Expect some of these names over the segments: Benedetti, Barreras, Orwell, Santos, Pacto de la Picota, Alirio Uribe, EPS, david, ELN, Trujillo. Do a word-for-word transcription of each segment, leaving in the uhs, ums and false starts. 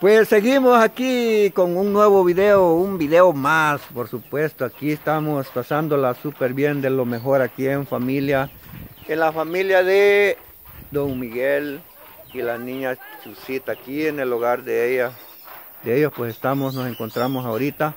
Pues seguimos aquí con un nuevo video, un video más, por supuesto. Aquí estamos pasándola súper bien, de lo mejor aquí en familia, en la familia de Don Miguel y la niña Chusita, aquí en el hogar de ella, de ellos pues estamos, nos encontramos ahorita.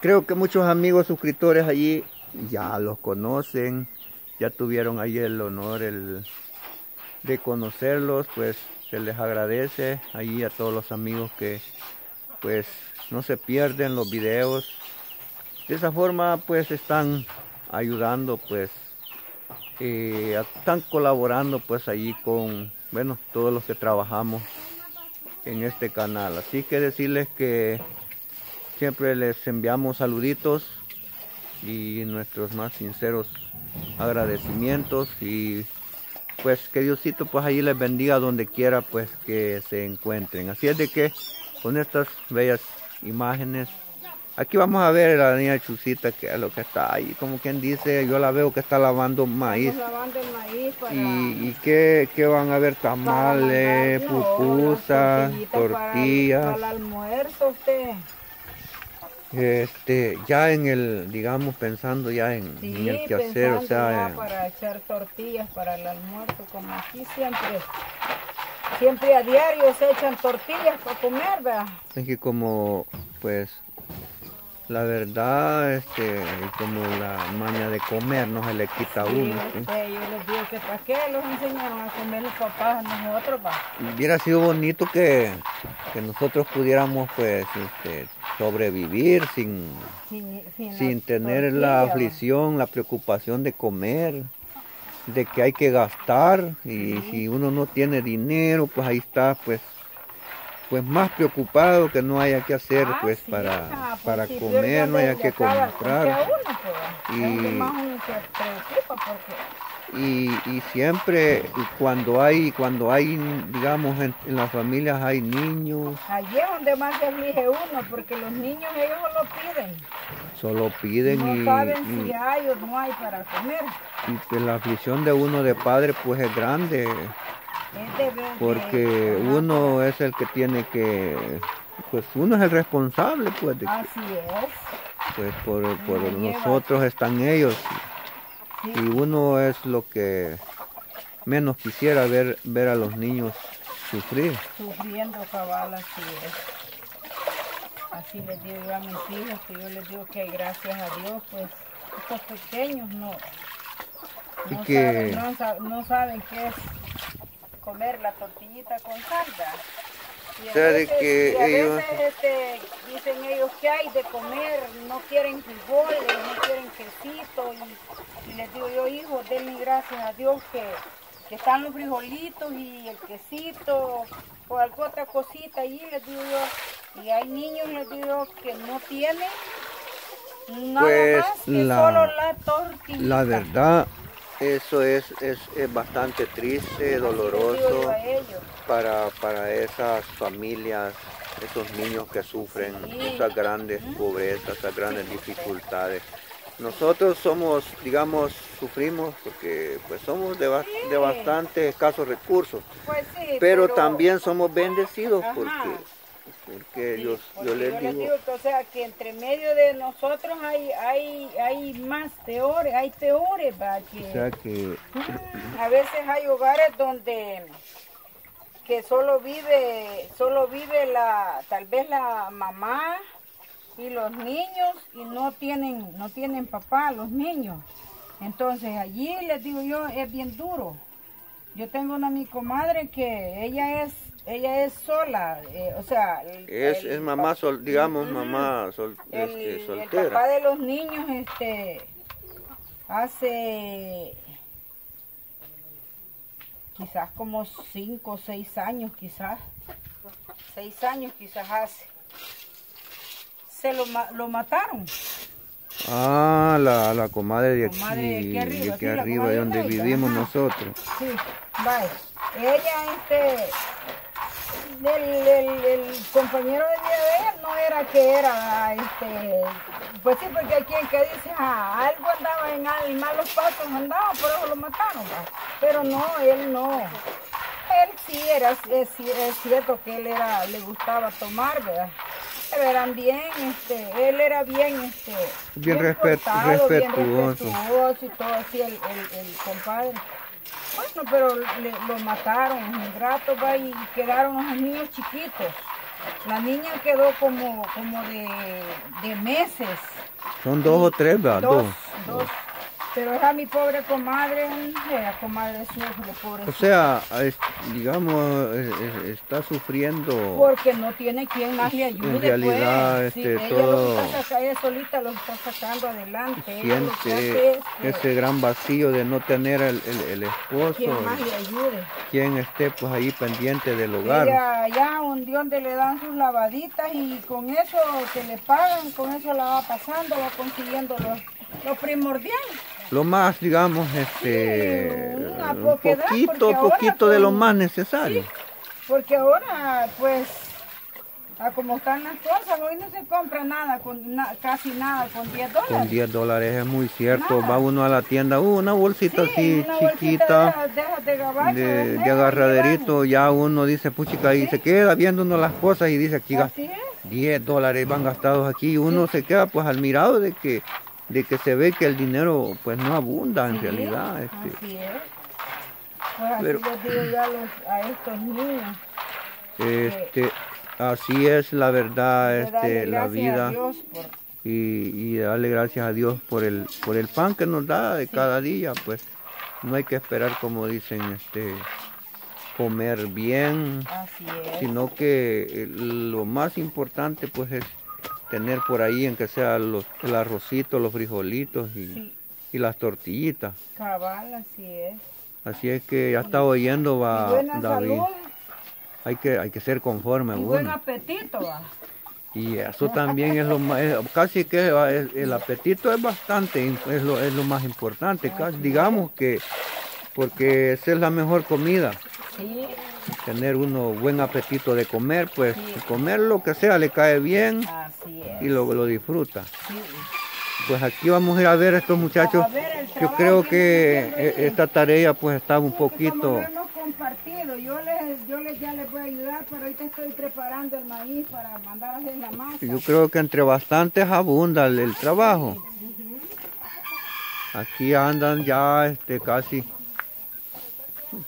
Creo que muchos amigos suscriptores allí ya los conocen, ya tuvieron ahí el honor el, de conocerlos, pues se les agradece allí a todos los amigos que pues no se pierden los videos. De esa forma pues están ayudando, pues eh, están colaborando pues allí con, bueno, todos los que trabajamos en este canal. Así que decirles que siempre les enviamos saluditos y nuestros más sinceros agradecimientos, y pues que Diosito pues allí les bendiga donde quiera pues que se encuentren. Así es de que con estas bellas imágenes, aquí vamos a ver a la niña Chusita, que es lo que está ahí, como quien dice, yo la veo que está lavando maíz. Estamos lavando el maíz para... Y, y que, que van a ver tamales, pupusas, no, tortillas. Para el, para el almuerzo usted. Este, ya en el, digamos, pensando ya en, sí, en el quehacer, o sea, en... para echar tortillas para el almuerzo, como aquí siempre, siempre a diario se echan tortillas para comer, ¿verdad? Es que como, pues, la verdad, este, como la maña de comer no se le quita a sí, uno. ¿Sí? Este, yo les digo que para qué los enseñaron a comer los papás a nosotros, ¿va? Hubiera sido bonito que, que nosotros pudiéramos, pues, este... sobrevivir sin, sin, sin, sin tener la aflicción, la preocupación de comer, de que hay que gastar, y uh-huh. si uno no tiene dinero, pues ahí está, pues, pues más preocupado que no haya que hacer, ah, pues, sí, para, ah, pues, para si comer, no haya que comprar. Uno, y, y, y siempre, y cuando hay, cuando hay, digamos, en, en las familias hay niños. Allí es donde más se aflige uno, porque los niños ellos solo piden. Solo piden no y... No saben y, si hay o no hay para comer. Y pues la aflicción de uno de padre, pues es grande. Es de ver, porque es uno es el que tiene que... Pues uno es el responsable, pues. De, así es. Pues por, por nosotros están ellos. Y uno es lo que menos quisiera ver, ver a los niños sufrir. Sufriendo, cabal, así es. Así les digo yo a mis hijos, que yo les digo que gracias a Dios, pues estos pequeños no, no, que... saben, no, no saben qué es comer la tortillita con salsa. Y a veces, que y a veces ellos... este, dicen ellos que hay de comer, no quieren frijoles, no quieren quesito, y, y les digo yo, hijo, denle gracias a Dios que, que están los frijolitos y el quesito o alguna otra cosita allí, les digo yo. Y hay niños, les digo yo, que no tienen nada pues más que la, solo la tortilla. La verdad, eso es, es, es bastante triste, doloroso para, para esas familias, esos niños que sufren esas grandes pobrezas, esas grandes dificultades. Nosotros somos, digamos, sufrimos porque pues somos de, ba de bastante escasos recursos, pues sí, pero, pero también somos bendecidos. Ajá. porque... Porque sí, yo, porque yo, les, yo digo... les digo que, o sea, que entre medio de nosotros hay, hay, hay más peores, hay peores, ¿va? Que, o sea que... A veces hay hogares donde que solo vive, solo vive la, tal vez la mamá y los niños, y no tienen, no tienen papá los niños. Entonces allí, les digo yo, es bien duro. Yo tengo una mi comadre que ella es Ella es sola, eh, o sea... El, es, el, es mamá, sol, digamos, uh-huh. mamá sol, el, este, soltera. El papá de los niños, este, hace quizás como cinco o seis años, quizás, seis años quizás hace, se lo, lo mataron. Ah, la, la comadre de aquí, comadre de aquí arriba, de aquí sí, arriba de donde América, vivimos ajá. nosotros. Sí, vaya. Ella, este... El, el, el compañero de vida de él no era que era, este, pues sí, porque hay quien que dice, ah, algo andaba en, en malos pasos, andaba, por eso lo mataron, ¿va? Pero no, él no, él sí era, es, es cierto que él era, le gustaba tomar, ¿verdad? Pero eran bien, este, él era bien, este, bien, bien respet portado, respetuoso. Bien respetuoso y todo así, el, el, el compadre. Bueno, pero le, lo mataron, es ingrato, va, y quedaron los niños chiquitos. La niña quedó como, como de, de meses. Son dos o tres, ¿verdad? Dos, dos. dos. Pero era mi pobre comadre, era comadre sufre, pobre. O sea, es, digamos, es, es, está sufriendo. Porque no tiene quien más le ayude. En realidad, pues, este, sí, todo. Ella, lo está sacando, ella solita lo está sacando adelante. Siente es, ese gran vacío de no tener el, el, el esposo. Quien más le ayude. Quien esté, pues, ahí pendiente del hogar. Ella, allá donde, donde le dan sus lavaditas y con eso que le pagan, con eso la va pasando, va consiguiendo lo, lo primordial. Lo más, digamos, este, sí, un poquito, ahora, poquito pues, de lo más necesario. Sí, porque ahora, pues, a como están las cosas, hoy no se compra nada, con, na, casi nada, con diez dólares. Con diez dólares es muy cierto. Nada. Va uno a la tienda, uh, una bolsita sí, así una chiquita, bolsita de, de, de, gabacho, de, de, de agarraderito, ya uno dice, puchica, y sí. Se queda viendo uno las cosas y dice, aquí diez dólares van gastados aquí, y uno sí. Se queda, pues, al mirado de que... de que se ve que el dinero pues no abunda en sí, realidad. Este. Así es. Pues así pero, les digo yo a, los, a estos niños. Este, eh, así es la verdad, este, la vida. A Dios por... y, y darle gracias a Dios por el, por el pan que nos da de sí. Cada día, pues no hay que esperar como dicen, este, comer bien, así es. Sino que lo más importante pues es tener por ahí, en que sea los, el arrocito, los frijolitos y, sí. Y las tortillitas. Cabal, así es. Así es que ya está oyendo, va, buena David. Salud. Hay que, hay que ser conforme. Y bueno. Buen apetito, va. Y eso también es lo más, es, casi que el, el apetito es bastante, es lo, es lo más importante, ah, casi, sí. Digamos que, porque esa es la mejor comida. Sí. Tener uno buen apetito de comer, pues sí. Comer lo que sea le cae bien. Así es. Y lo, lo disfruta. Sí. Pues aquí vamos a ir a ver a estos muchachos. A ver, yo creo que, que esta tarea pues está un sí, poquito... compartido. Yo, les, yo les, ya les voy a ayudar, pero ahorita estoy preparando el maíz para mandar a hacer la masa. Yo creo que entre bastantes abunda el, el trabajo. Sí. Uh-huh. Aquí andan ya este, casi...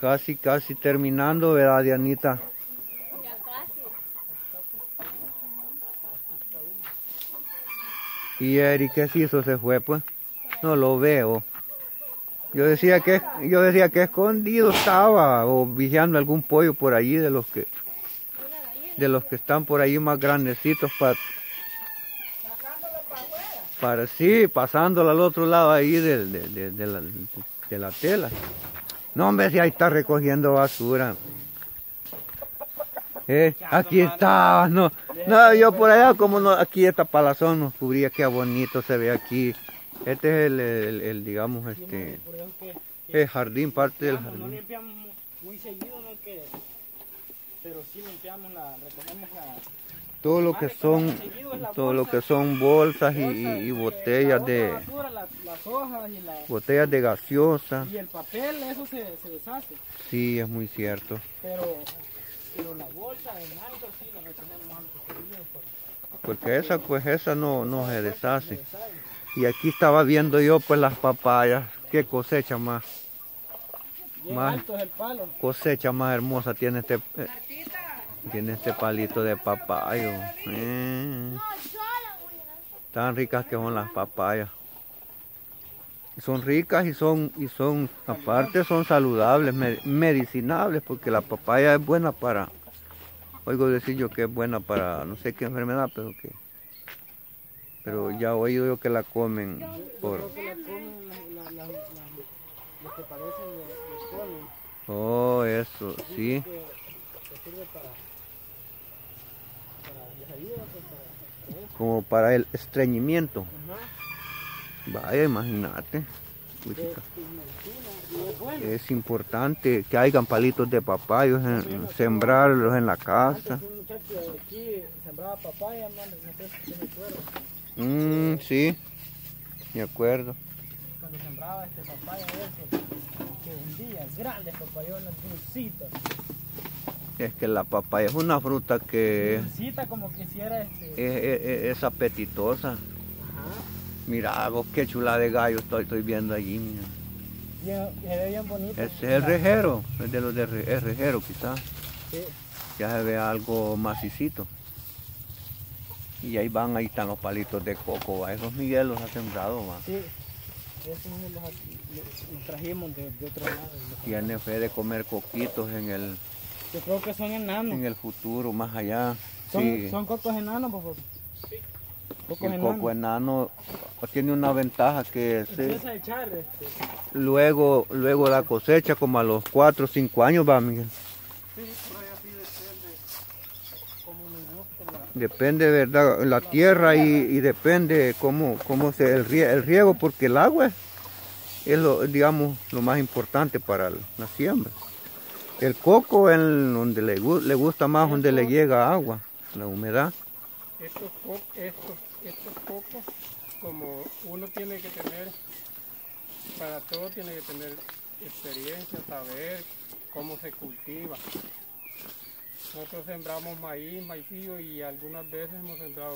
Casi, casi terminando, ¿verdad, Dianita? Ya casi. ¿Y Eric qué se hizo? ¿Se fue, pues? No lo veo. Yo decía que yo decía que escondido estaba, o vigiando algún pollo por allí de los que de los que están por allí más grandecitos para para sí, pasándolo al otro lado ahí de, de, de, de, la, de la tela. No, hombre, si ahí está recogiendo basura. Eh, aquí está, no. No, yo por allá, como no, aquí esta palazón nos cubría, qué bonito se ve aquí. Este es el, el, el digamos, este, el jardín, parte del jardín. No limpiamos muy seguido, no que, pero sí limpiamos la, recogemos la... Todo lo que son, todo lo que son bolsas y, y, y botellas de botellas de gaseosa. Y el papel, eso se, se deshace. Sí, es muy cierto. Pero, pero la bolsa en alto sí la retenemos antes. Porque esa, pues esa no, no se deshace. Y aquí estaba viendo yo pues las papayas, qué cosecha más. Más cosecha más hermosa tiene este. Eh, Tiene este palito de papayo. Eh. Tan ricas que son las papayas. Son ricas y son, y son, aparte son saludables, me, medicinables, porque la papaya es buena para, oigo decir yo que es buena para, no sé qué enfermedad, pero que, pero ya oigo yo que la comen por... Oh, eso, sí. Como para el estreñimiento. Ajá. Vaya, imagínate. Es importante que hayan palitos de papayos, en, sembrarlos en la casa. Mm, sí, me acuerdo. cuando sembraba este papaya ese, que hundía, grandes papayones, dulcitos. Es que la papaya es una fruta que... Dulcita como quisiera este... Es, es, es apetitosa. Ajá. Mira vos qué chula de gallo estoy, estoy viendo allí, mira. Se ve bien bonito. Ese es el rejero, es de los de re, el rejero quizás. Sí. Ya se ve algo macicito. Y ahí van, ahí están los palitos de coco, ¿va? Esos Miguel los ha sembrado, ¿va? Sí, esos los, los trajimos de, de otro lado. Tiene fe de comer coquitos en el... Yo creo que son enanos. En el futuro, más allá. ¿Son, sí. ¿Son cocos enanos, por favor? Sí. Cocos el coco enano. enano tiene una ventaja que... Se... A echar, este. Luego, luego la cosecha, como a los cuatro o cinco años, ¿va, Miguel? Sí, por ahí así depende. Como me gusta la... Depende, ¿verdad? La tierra y, y depende cómo, cómo se... El, rie, el riego, porque el agua es, es lo, digamos, lo más importante para la siembra. El coco es donde le, le gusta más, donde le llega agua, la humedad. Estos, co estos, estos cocos, como uno tiene que tener, para todo tiene que tener experiencia, saber cómo se cultiva. Nosotros sembramos maíz, maicillo y algunas veces hemos sembrado